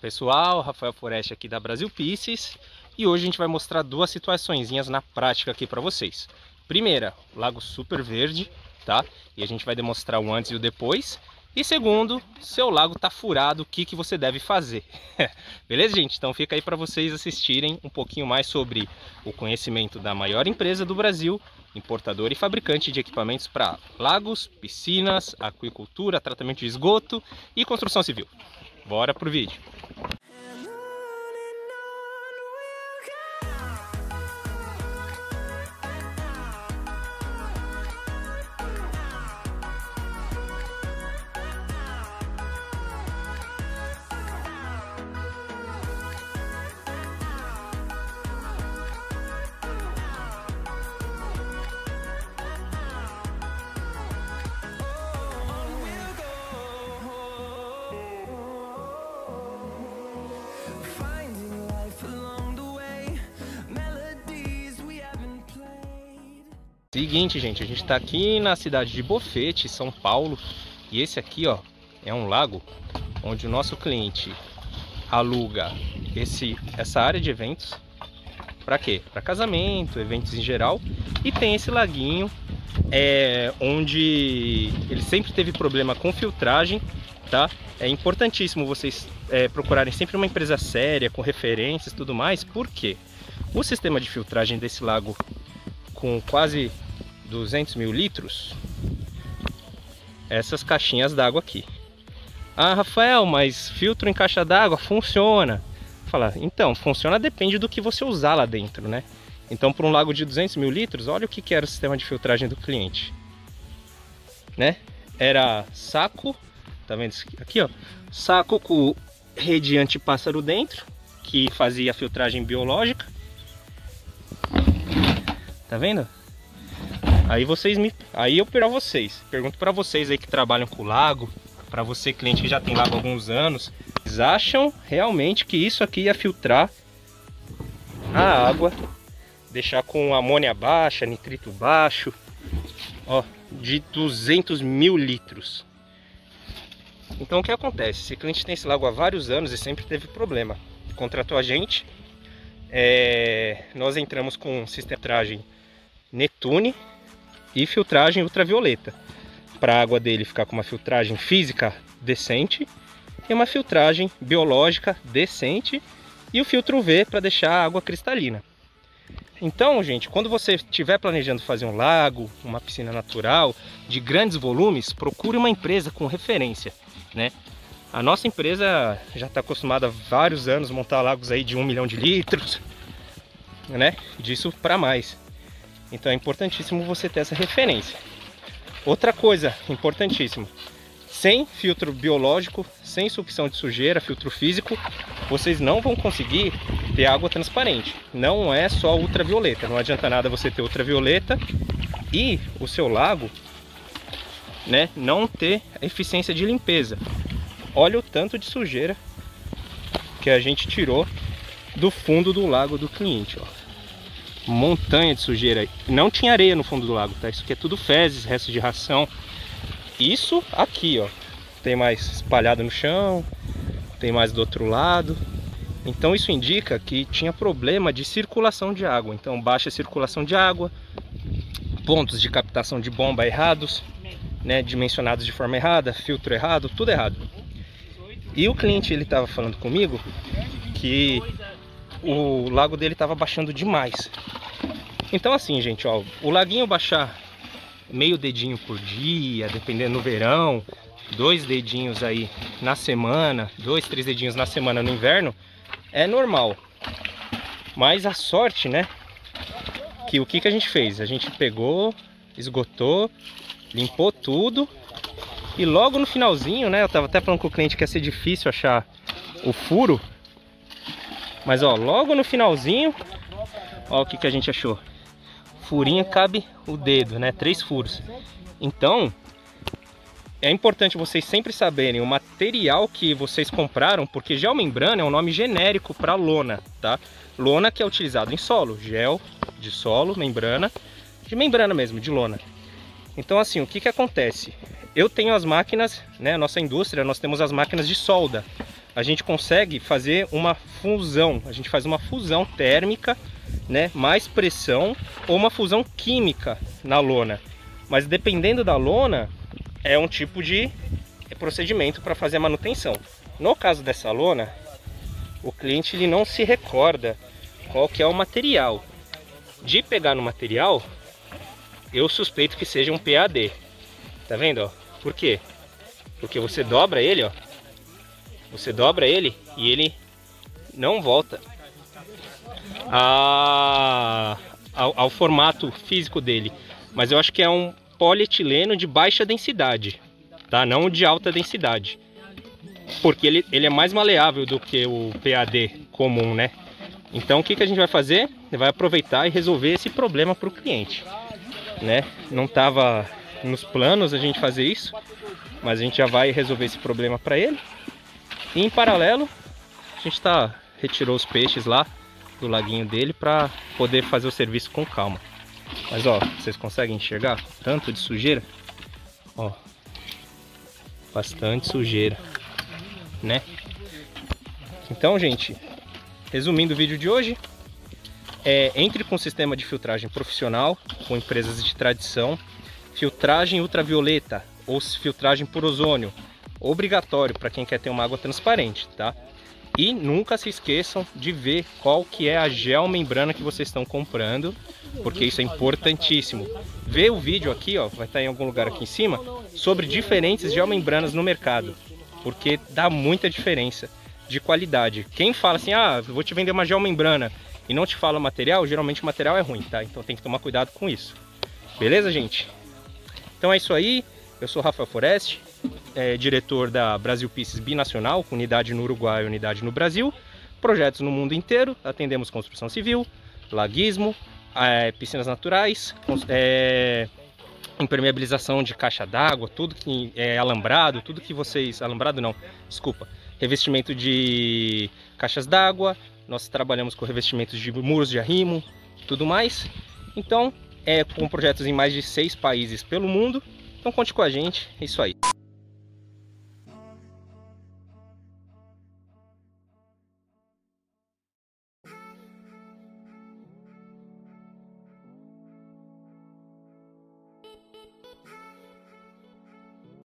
Pessoal, Rafael Foresti aqui da Brasil Piscis, e hoje a gente vai mostrar duas situaçõezinhas na prática aqui para vocês. Primeira, lago super verde, tá? E a gente vai demonstrar o antes e o depois. E segundo, seu lago tá furado, o que que você deve fazer? Beleza, gente? Então fica aí para vocês assistirem um pouquinho mais sobre o conhecimento da maior empresa do Brasil, importador e fabricante de equipamentos para lagos, piscinas, aquicultura, tratamento de esgoto e construção civil. Bora pro vídeo! Seguinte, gente, a gente está aqui na cidade de Bofete, São Paulo, e esse aqui, ó, é um lago onde o nosso cliente aluga essa área de eventos para quê? Para casamento, eventos em geral, e tem esse laguinho onde ele sempre teve problema com filtragem, tá? É importantíssimo vocês procurarem sempre uma empresa séria com referências, tudo mais, porque o sistema de filtragem desse lago com quase 200 mil litros, essas caixinhas d'água aqui. Ah, Rafael, mas filtro em caixa d'água funciona? Fala, então, funciona depende do que você usar lá dentro, né? Então, para um lago de 200 mil litros, olha o que era o sistema de filtragem do cliente, né? Era saco, tá vendo aqui, ó? Saco com rede antipássaro dentro, que fazia a filtragem biológica. Tá vendo? Aí eu pergunto pra vocês aí que trabalham com lago, pra você cliente que já tem lago há alguns anos, vocês acham realmente que isso aqui ia filtrar a água, deixar com amônia baixa, nitrito baixo, ó, de 200 mil litros? Então o que acontece? Esse cliente tem esse lago há vários anos e sempre teve problema. Contratou a gente, nós entramos com um sistema de filtragem Netune e filtragem ultravioleta, para a água dele ficar com uma filtragem física decente e uma filtragem biológica decente, e o filtro UV para deixar a água cristalina. Então, gente, quando você estiver planejando fazer um lago, uma piscina natural de grandes volumes, procure uma empresa com referência, né? A nossa empresa já está acostumada há vários anos a montar lagos aí de 1 milhão de litros, né? Disso para mais. Então é importantíssimo você ter essa referência. Outra coisa importantíssima, sem filtro biológico, sem sucção de sujeira, filtro físico, vocês não vão conseguir ter água transparente. Não é só ultravioleta, não adianta nada você ter ultravioleta e o seu lago, né, não ter eficiência de limpeza. Olha o tanto de sujeira que a gente tirou do fundo do lago do cliente, ó. Montanha de sujeira. Não tinha areia no fundo do lago, tá? Isso aqui é tudo fezes, restos de ração. Isso aqui, ó. Tem mais espalhado no chão, tem mais do outro lado. Então isso indica que tinha problema de circulação de água. Então baixa circulação de água, pontos de captação de bomba errados, né? Dimensionados de forma errada, filtro errado, tudo errado. E o cliente, ele estava falando comigo que o lago dele estava baixando demais. Então assim, gente, ó, o laguinho baixar meio dedinho por dia, dependendo no verão, 2 dedinhos aí na semana, 2, 3 dedinhos na semana no inverno, é normal. Mas a sorte, né, que o que a gente fez? A gente pegou, esgotou, limpou tudo. E logo no finalzinho, né, eu tava até falando com o cliente que ia ser difícil achar o furo. Mas ó, logo no finalzinho, ó o que a gente achou. Furinho cabe o dedo, né, 3 furos. Então, é importante vocês sempre saberem o material que vocês compraram, porque geomembrana é um nome genérico para lona, tá? Lona que é utilizado em solo, gel de solo, membrana, de membrana mesmo, de lona. Então assim, o que acontece? Eu tenho as máquinas, né? Nossa indústria, nós temos as máquinas de solda. a gente consegue fazer uma fusão, a gente faz uma fusão térmica, né, mais pressão, ou uma fusão química na lona. Mas dependendo da lona, é um tipo de procedimento para fazer a manutenção. No caso dessa lona, o cliente ele não se recorda qual que é o material. De pegar no material, eu suspeito que seja um PAD. Tá vendo? Ó? Por quê? Porque você dobra ele, ó. Você dobra ele e ele não volta ao formato físico dele. Mas eu acho que é um polietileno de baixa densidade, tá? Não de alta densidade. Porque ele é mais maleável do que o PAD comum, né? Então o que a gente vai fazer? Vai aproveitar e resolver esse problema para o cliente, né? Não estava nos planos a gente fazer isso, mas a gente já vai resolver esse problema para ele. E em paralelo, a gente retirou os peixes lá do laguinho dele para poder fazer o serviço com calma. Mas ó, vocês conseguem enxergar tanto de sujeira? Ó, bastante sujeira, né? Então, gente, resumindo o vídeo de hoje, entre com um sistema de filtragem profissional, com empresas de tradição, filtragem ultravioleta ou filtragem por ozônio, obrigatório para quem quer ter uma água transparente, tá? E nunca se esqueçam de ver qual que é a geomembrana que vocês estão comprando, porque isso é importantíssimo. Vê o vídeo aqui, ó, vai estar em algum lugar aqui em cima, sobre diferentes geomembranas no mercado, porque dá muita diferença de qualidade. Quem fala assim, ah, vou te vender uma geomembrana e não te fala o material, geralmente o material é ruim, tá? Então tem que tomar cuidado com isso. Beleza, gente? Então é isso aí. Eu sou Rafael Foresti, diretor da Brasil Piscis Binacional, com unidade no Uruguai e unidade no Brasil. Projetos no mundo inteiro, atendemos construção civil, laguismo, piscinas naturais, impermeabilização de caixa d'água, tudo que é alambrado, tudo que vocês... Alambrado não, desculpa. Revestimento de caixas d'água, nós trabalhamos com revestimentos de muros de arrimo, tudo mais. Então, com projetos em mais de 6 países pelo mundo. Então conte com a gente, é isso aí.